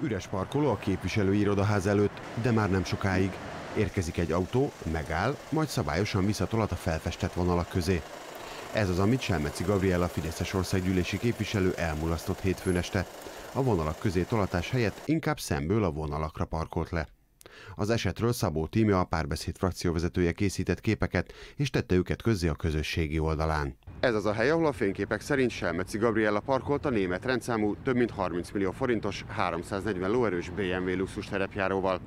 Üres parkoló a képviselői irodaház előtt, de már nem sokáig. Érkezik egy autó, megáll, majd szabályosan visszatolat a felfestett vonalak közé. Ez az, amit Selmeczi Gabriella fideszes országgyűlési képviselő elmulasztott hétfőn este. A vonalak közé tolatás helyett inkább szemből a vonalakra parkolt le. Az esetről Szabó Tímea, a Párbeszéd frakcióvezetője készített képeket, és tette őket közzé a közösségi oldalán. Ez az a hely, ahol a fényképek szerint Selmeczi Gabriella parkolt a német rendszámú, több mint 30 millió forintos, 340 lóerős BMW luxus terepjáróval.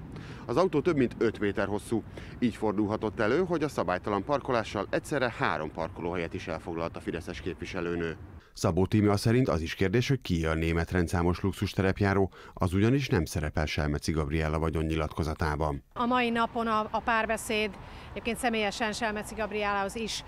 Az autó több mint 5 méter hosszú, így fordulhatott elő, hogy a szabálytalan parkolással egyszerre 3 parkolóhelyet is elfoglalt a fideszes képviselőnő. Szabó Tímea szerint az is kérdés, hogy ki a német rendszámos luxus terepjáró, az ugyanis nem szerepel Selmeczi Gabriella vagyonnyilatkozatában. A mai napon a Párbeszéd egyébként személyesen Selmeczi Gabriellahoz is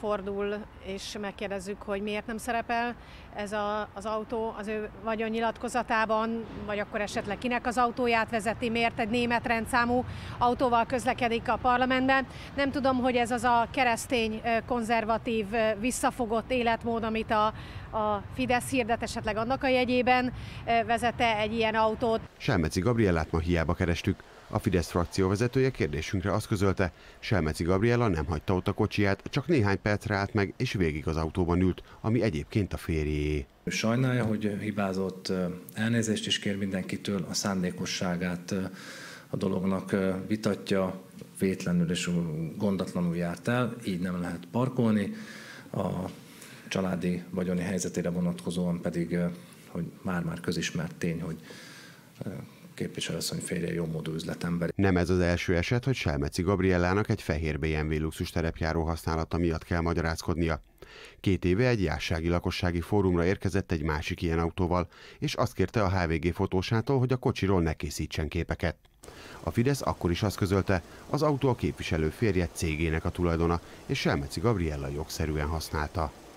fordul, és megkérdezzük, hogy miért nem szerepel ez az autó az ő vagyonnyilatkozatában, vagy akkor esetleg kinek az autóját vezeti, miért egy német rendszámú autóval közlekedik a parlamentben. Nem tudom, hogy ez az a keresztény, konzervatív, visszafogott életmód, amit a Fidesz hirdet, esetleg annak a jegyében vezette egy ilyen autót. Selmeczi Gabriellát ma hiába kerestük. A Fidesz frakció vezetője kérdésünkre azt közölte, Selmeczi Gabriella nem hagyta ott a kocsiját, csak néhány percre állt meg, és végig az autóban ült, ami egyébként a férjéé. Sajnálja, hogy hibázott, elnézést is kér mindenkitől, a szándékosságát a dolognak vitatja, vétlenül és gondatlanul járt el, így nem lehet parkolni. A családi vagyoni helyzetére vonatkozóan pedig, hogy már-már közismert tény, hogy képviselőasszony férje jómódú üzletember. Nem ez az első eset, hogy Selmeczi Gabriellának egy fehér BMW luxus terepjáró használata miatt kell magyarázkodnia. 2 éve egy jársági-lakossági fórumra érkezett egy másik ilyen autóval, és azt kérte a HVG fotósától, hogy a kocsiról ne készítsen képeket. A Fidesz akkor is azt közölte, az autó a képviselő férje cégének a tulajdona, és Selmeczi Gabriella jogszerűen használta.